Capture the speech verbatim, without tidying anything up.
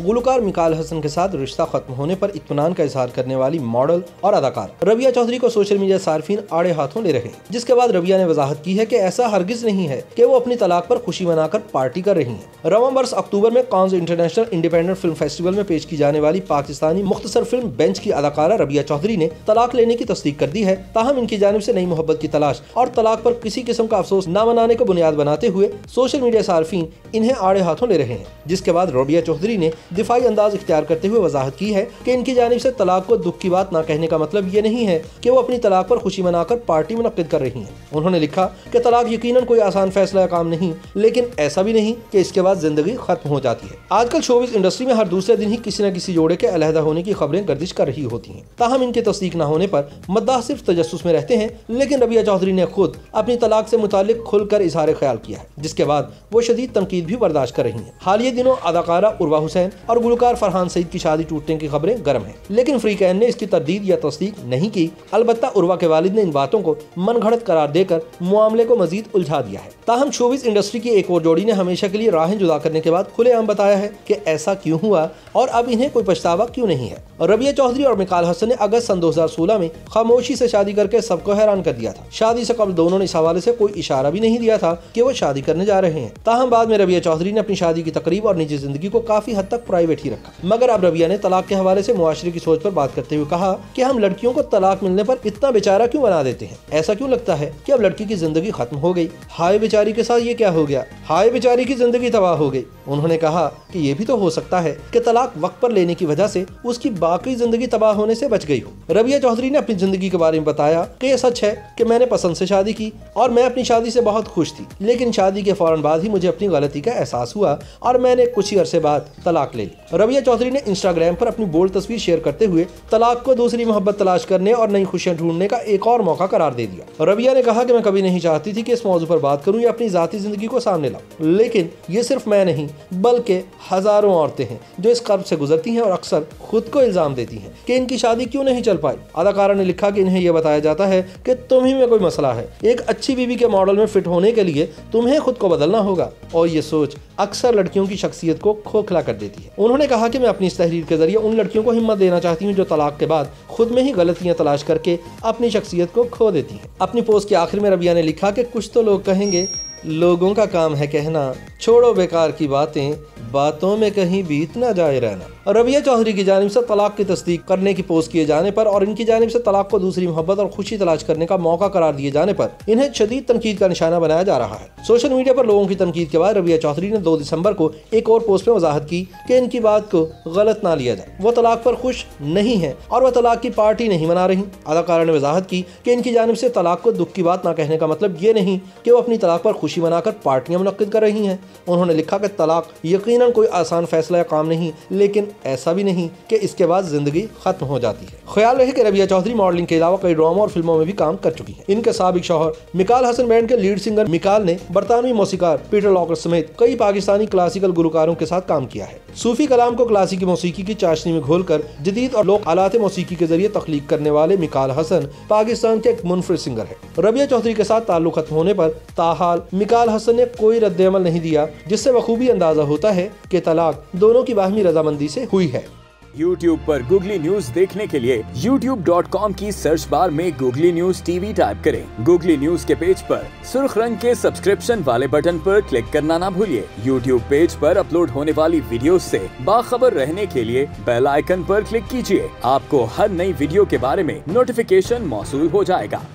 गुलकार मिकाल हसन के साथ रिश्ता खत्म होने पर इत्मीनान का इजहार करने वाली मॉडल और अदाकार रबिया चौधरी को सोशल मीडिया सार्फिन आड़े हाथों ले रहे हैं, जिसके बाद रबिया ने वजाहत की है कि ऐसा हरगिज नहीं है कि वो अपनी तलाक पर खुशी मनाकर पार्टी कर रही हैं। रवां वर्ष अक्टूबर में Cannes international independent film festival में पेश की जाने वाली पाकिस्तानी मुख्तसर फिल्म बेंच की अदाकारा रबिया चौधरी ने तलाक लेने की तस्दीक कर दी है। ताहम इनकी जानिब से नई मोहब्बत की तलाश और तलाक पर किसी किस्म का अफसोस न मनाने को बुनियाद बनाते हुए सोशल मीडिया सार्फिन इन्हें आड़े हाथों ले रहे हैं, जिसके बाद रबिया चौधरी ने दिफाई अंदाज इख्तियार करते हुए वजाहत की है कि इनकी जानिब से तलाक को दुख की बात ना कहने का मतलब ये नहीं है कि वो अपनी तलाक पर खुशी मनाकर पार्टी मुनक्किद कर रही हैं। उन्होंने लिखा कि तलाक यकीनन कोई आसान फैसला या काम नहीं, लेकिन ऐसा भी नहीं कि इसके बाद जिंदगी खत्म हो जाती है। आजकल शोबिज़ इंडस्ट्री में हर दूसरे दिन ही किसी न किसी जोड़े के अलहदा होने की खबरें गर्दिश कर रही होती हैं। ताहम इनकी तस्दीक न होने पर मद्दाह सिर्फ तजस्सुस में रहते हैं, लेकिन रबिया चौधरी ने खुद अपनी तलाक से मुतालिक खुलकर इजहार ख्याल किया है, जिसके बाद वो शदीद तनकीद भी बर्दाश्त कर रही हैं। हालिया दिनों अदाकारा उर्वा हुसैन और गुलकार फरहान सईद की शादी टूटने की खबरें गर्म हैं, लेकिन फ्री कैन ने इसकी तरदीद या तस्दीक नहीं की। अलबत्ता उर्वा के वालिद ने इन बातों को मनगढ़ंत करार देकर मामले को मजीद उलझा दिया है। ताहम शोबिज़ इंडस्ट्री की एक और जोड़ी ने हमेशा के लिए राहें जुदा करने के बाद खुलेआम बताया है कि ऐसा क्यों हुआ और अब इन्हें कोई पछतावा क्यों नहीं है। रबिया चौधरी और मिकाल हसन ने अगस्त सन दो हज़ार सोलह में खामोशी से शादी करके सबको हैरान कर दिया था। शादी से कबल दोनों ने इस हवाले से कोई इशारा भी नहीं दिया था कि वो शादी करने जा रहे हैं। ताहम बाद में रबिया चौधरी ने अपनी शादी की तकरीब और निजी जिंदगी को काफी हद तक प्राइवेट ही रखा, मगर अब रबिया ने तलाक के हवाले से मुआशरे की सोच पर बात करते हुए कहा कि हम लड़कियों को तलाक मिलने पर इतना बेचारा क्यों बना देते हैं। ऐसा क्यों लगता है कि अब लड़की की जिंदगी खत्म हो गई। हाय बेचारी के साथ ये क्या हो गया, हाय बेचारी की जिंदगी तबाह हो गई। उन्होंने कहा कि ये भी तो हो सकता है कि तलाक वक्त पर लेने की वजह से उसकी बाकी जिंदगी तबाह होने से बच गई हो। रबिया चौधरी ने अपनी जिंदगी के बारे में बताया कि ये सच है कि मैंने पसंद से शादी की और मैं अपनी शादी से बहुत खुश थी, लेकिन शादी के फौरन बाद ही मुझे अपनी गलती का एहसास हुआ और मैंने कुछ ही अरसे बाद तलाक ले ली। रबिया चौधरी ने इंस्टाग्राम पर अपनी बोल्ड तस्वीर शेयर करते हुए तलाक को दूसरी मोहब्बत तलाश करने और नई खुशियाँ ढूंढने का एक और मौका करार दे दिया। रबिया ने कहा कि मैं कभी नहीं चाहती थी कि इस मौजू पर बात करूं या अपनी जाती जिंदगी को सामने लाऊं, लेकिन ये सिर्फ मैं नहीं बल्कि हजारों औरतें हैं जो इस कर्ब से गुजरती हैं और अक्सर खुद को इल्जाम देती हैं कि इनकी शादी क्यों नहीं चल पाई। अदाकारा ने लिखा कि इन्हें यह बताया जाता है कि तुम ही में कोई मसला है, एक अच्छी बीवी के मॉडल में फिट होने के लिए तुम्हें खुद को बदलना होगा, और ये सोच अक्सर लड़कियों की शख्सियत को खोखला कर देती है। उन्होंने कहा कि मैं अपनी इस तहरीर के जरिए उन लड़कियों को हिम्मत देना चाहती हूँ जो तलाक के बाद खुद में ही गलतियाँ तलाश करके अपनी शख्सियत को खो देती हैं। अपनी पोस्ट के आखिर में रबिया ने लिखा कि कुछ तो लोग कहेंगे लोगों का काम है कहना, छोड़ो बेकार की बातें, बातों में कहीं बीत ना जाए रहना। रबिया चौधरी की जानिब से तलाक की तस्दीक करने की पोस्ट किए जाने पर और इनकी जानिब से तलाक को दूसरी मोहब्बत और खुशी तलाश करने का मौका करार दिए जाने पर इन्हें शदीद तनकीद का निशाना बनाया जा रहा है। सोशल मीडिया पर लोगों की तनकीद के बाद रबिया चौधरी ने दो दिसंबर को एक और पोस्ट में वजाहत की कि इनकी बात को गलत ना लिया जाए, वो तलाक पर खुश नहीं है और वह तलाक की पार्टी नहीं मना रही। अदाकारा ने वजाहत की कि इनकी जानिब से तलाक को दुख की बात ना कहने का मतलब ये नहीं कि वो अपनी तलाक पर खुशी मनाकर पार्टियां मुनक्किद कर रही हैं। उन्होंने लिखा कि तलाक यकीनन कोई आसान फैसला या काम नहीं, लेकिन ऐसा भी नहीं कि इसके बाद जिंदगी खत्म हो जाती है। ख्याल रहे कि रबिया चौधरी मॉडलिंग के अलावा कई ड्रामा और फिल्मों में भी काम कर चुकी हैं। इनके साबिक शौहर मिकाल हसन बैंड के लीड सिंगर मिकाल ने बरतानवी मौसीकार पीटर लॉकर समेत कई पाकिस्तानी क्लासिकल गुलकारों के साथ काम किया है। सूफी कलाम को क्लासिक मौसीकी की चाशनी में घोलकर जदीद और लोक आलात मौसीकी के जरिए तख्लीक करने वाले मिकाल हसन पाकिस्तान के एक मुनफरिद सिंगर है। रबिया चौधरी के साथ ताल्लुक खत्म होने पर ताहाल मिकाल हसन ने कोई रद्देअमल नहीं दिया, जिससे बखूबी अंदाजा होता है कि तलाक दोनों की बाहमी रजामंदी से हुई है। YouTube पर Googly News देखने के लिए यूट्यूब डॉट कॉम की सर्च बार में Googly News टीवी टाइप करें। Googly News के पेज पर सुर्ख रंग के सब्सक्रिप्शन वाले बटन पर क्लिक करना ना भूलिए। YouTube पेज पर अपलोड होने वाली वीडियो से बाखबर रहने के लिए बेल आइकन पर क्लिक कीजिए। आपको हर नई वीडियो के बारे में नोटिफिकेशन मौसूल हो जाएगा।